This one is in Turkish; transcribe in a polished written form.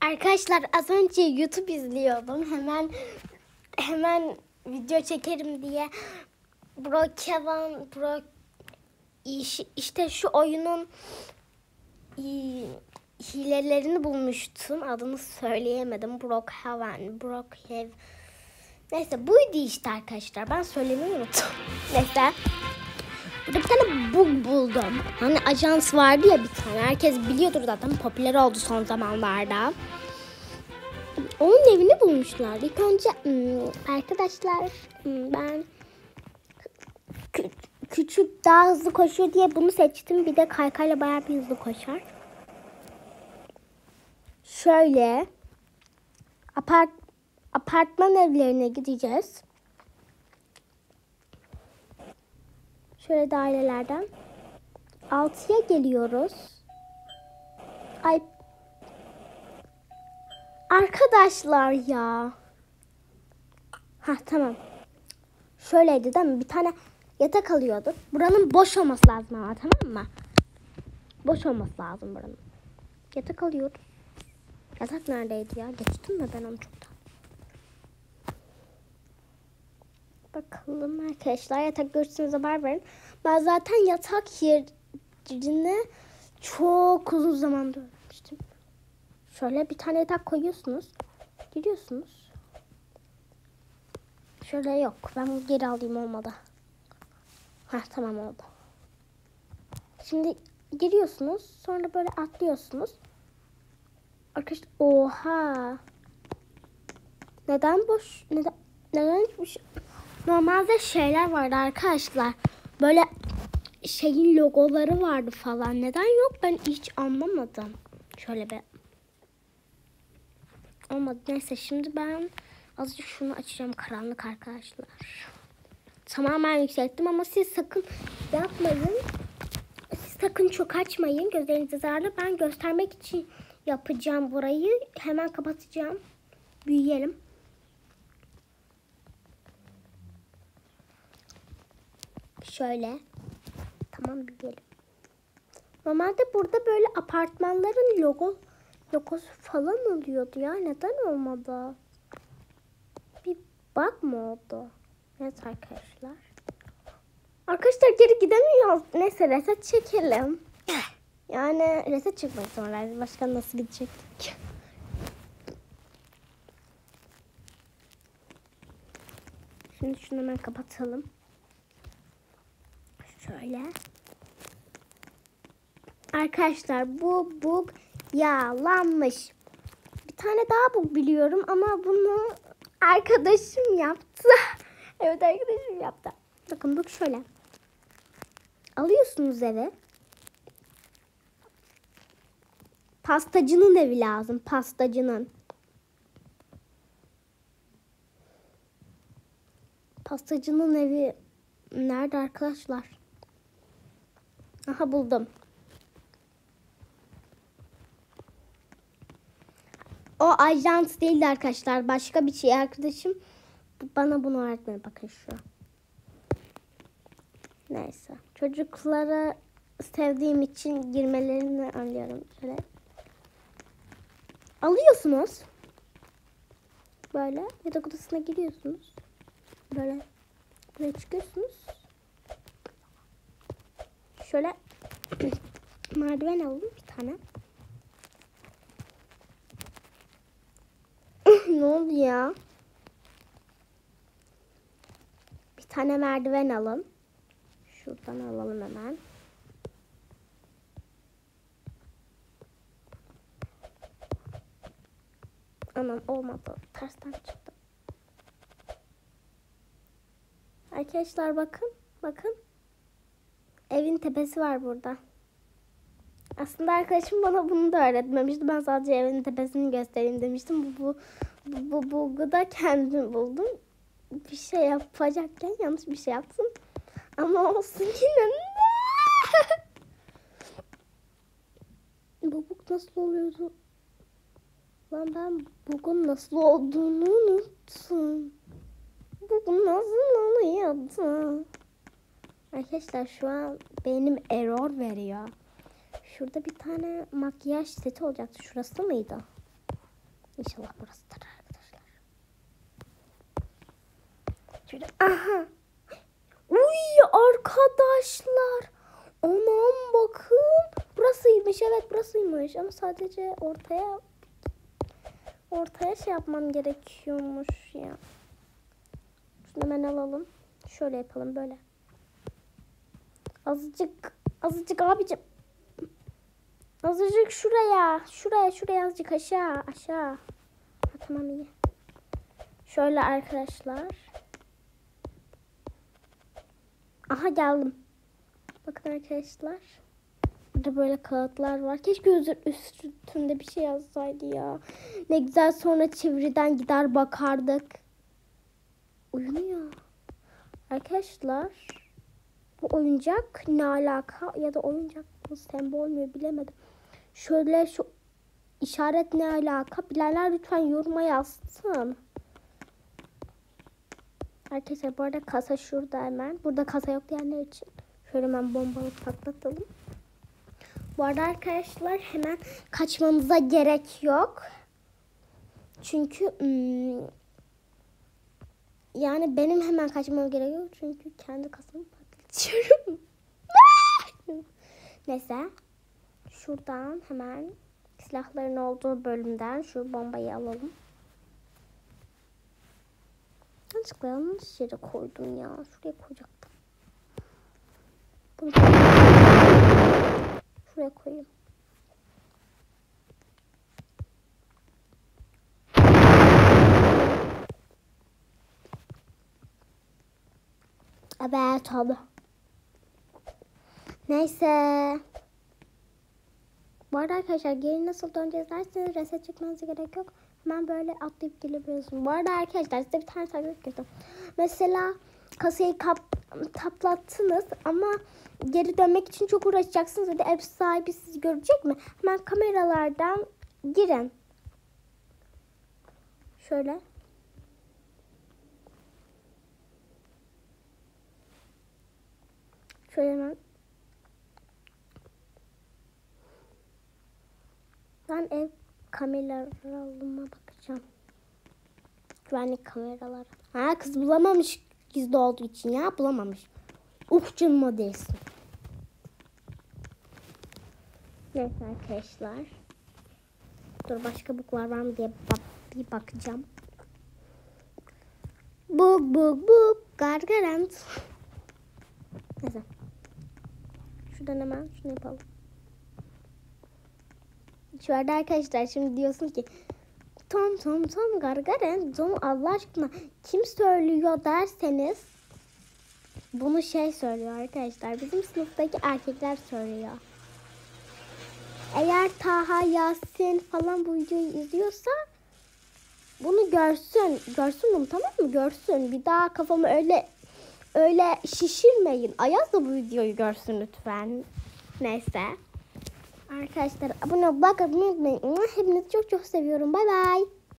Arkadaşlar az önce YouTube izliyordum. Hemen video çekerim diye Brookhaven işte şu oyunun hilelerini bulmuştum. Adını söyleyemedim. Brookhaven. Neyse buydu işte arkadaşlar. Ben söylemeyi unuttum. Neyse. Burada bir tane bug buldum. Hani ajans vardı ya bir tane. Herkes biliyordur zaten. Popüler oldu son zamanlarda. Onun evini bulmuşlar. İlk önce arkadaşlar ben küçük daha hızlı koşuyor diye bunu seçtim. Bir de kaykayla bayağı bir hızlı koşar. Şöyle apartman evlerine gideceğiz. Şöyle dairelerden 6'ya geliyoruz. Ay arkadaşlar ya. Ha tamam. Şöyleydi değil mi? Bir tane yatak alıyorduk. Buranın boş olması lazım ama, tamam mı? Boş olması lazım buranın. Yatak alıyoruz. Yatak neredeydi ya? Geçtim mi ben onu çoktan? Bakalım arkadaşlar, yatak görürsünüz haber verin. Ben zaten yatak yerini çok uzun zamandır örmüştüm. Şöyle bir tane yatak koyuyorsunuz. Giriyorsunuz. Şöyle yok. Ben bunu geri alayım olmadı. Heh tamam oldu. Şimdi giriyorsunuz. Sonra böyle atlıyorsunuz. Arkadaşlar oha. Neden boş? Neden hiçbir şey? Normalde şeyler vardı arkadaşlar. Böyle şeyin logoları vardı falan. Neden yok? Ben hiç anlamadım. Şöyle bir. Olmadı. Neyse şimdi ben azıcık şunu açacağım. Karanlık arkadaşlar. Tamamen yükselttim ama siz sakın yapmayın. Siz sakın çok açmayın. Gözlerinizi zararlı. Ben göstermek için yapacağım burayı. Hemen kapatacağım. Büyüyelim. Şöyle. Tamam büyüyelim. Normalde burada böyle apartmanların logosu falan oluyordu ya. Neden olmadı? Bir bak mı oldu? Evet arkadaşlar. Arkadaşlar geri gidemiyoruz. Neyse reset çekelim. Yani reset çekmek zorundayız. Başka nasıl gidecektik? Şimdi şunu hemen kapatalım. Şöyle. Arkadaşlar bu bug yalanmış. Bir tane daha bug biliyorum ama bunu arkadaşım yaptı. Evet arkadaşım yaptı. Bakın bug şöyle. Alıyorsunuz eve. Pastacının evi lazım. Pastacının. Pastacının evi nerede arkadaşlar? Aha buldum. O ajans değildi arkadaşlar. Başka bir şey arkadaşım. Bana bunu öğretmedi. Bakın şu. Neyse. Çocuklara sevdiğim için girmelerini öneriyorum. Şöyle. Alıyorsunuz. Böyle. Yatak odasına giriyorsunuz. Böyle. Buraya çıkıyorsunuz. Şöyle merdiven aldım bir tane. Ne oldu ya? Bir tane merdiven alın. Şuradan alalım hemen. Anam olmadı. Tersten çıktı. Arkadaşlar bakın. Bakın. Evin tepesi var burada. Aslında arkadaşım bana bunu da öğretmemişti. Ben sadece evin tepesini göstereyim demiştim. Bu bulgu da kendim buldum. Bir şey yapacakken yanlış bir şey yaptım. Ama olsun yine. Bu bug nasıl oluyordu? Lan ben bug'un nasıl olduğunu unuttum. Bug'un nasıl oluyordu? Arkadaşlar şu an benim error veriyor. Şurada bir tane makyaj seti olacaktı. Şurası mıydı? İnşallah burasıdır arkadaşlar. Şöyle, aha. Uy arkadaşlar. Anam bakın. Burasıymış, evet burasıymış. Ama sadece ortaya şey yapmam gerekiyormuş ya. Şunu hemen alalım. Şöyle yapalım böyle. Azıcık abicim. Azıcık şuraya azıcık aşağı. Ha, tamam iyi. Şöyle arkadaşlar. Aha geldim. Bakın arkadaşlar. Burada böyle kağıtlar var. Keşke üstünde bir şey yazsaydı ya. Ne güzel sonra çevreden gider bakardık. Uyunuyor. Arkadaşlar. Bu oyuncak ne alaka? Ya da oyuncak mı? Sembol mü? Bilemedim. Şöyle şu işaret ne alaka? Bilenler lütfen yoruma yazsın. Arkadaşlar bu arada kasa şurada hemen. Burada kasa yok diyenler için. Şöyle hemen bombalı patlatalım. Bu arada arkadaşlar hemen kaçmanıza gerek yok. Çünkü yani benim hemen kaçmam gerek yok. Çünkü kendi kasamı patlatıyorum. Neyse. Şuradan hemen silahların olduğu bölümden şu bombayı alalım. Yanlışlıkla yanlış yere koydum ya. Şuraya koyacaktım. Bunu şuraya koyayım. Evet abi. Neyse. Bu arada arkadaşlar geri nasıl döneceğiz derseniz reset çekmenize gerek yok. Hemen böyle atlayıp gelebiliyorsunuz. Bu arada arkadaşlar size bir tane takip ettim. Mesela kasayı taplattınız ama geri dönmek için çok uğraşacaksınız. Hadi ev sahibi sizi görecek mi? Hemen kameralardan girin. Şöyle. Şöyle hemen. Ben ev kameralarıma bakacağım. Güvenlik kameraları. Ha kız bulamamış gizli olduğu için ya. Bulamamış. Canıma değsin. Neyse arkadaşlar. Dur başka buklar var mı diye bir bakacağım. Buk. Gargarant. Neyse. Şuradan hemen şunu yapalım. Şu arada arkadaşlar şimdi diyorsun ki Tom gargaren Tom Allah aşkına kim söylüyor derseniz bunu şey söylüyor arkadaşlar, bizim sınıftaki erkekler söylüyor. Eğer Taha, Yasin falan bu videoyu izliyorsa bunu görsün bunu, tamam mı, görsün. Bir daha kafamı öyle şişirmeyin. Ayaz da bu videoyu görsün lütfen. Neyse. Arkadaşlar abone olmayı unutmayın. Hepinizi çok seviyorum. Bay bay.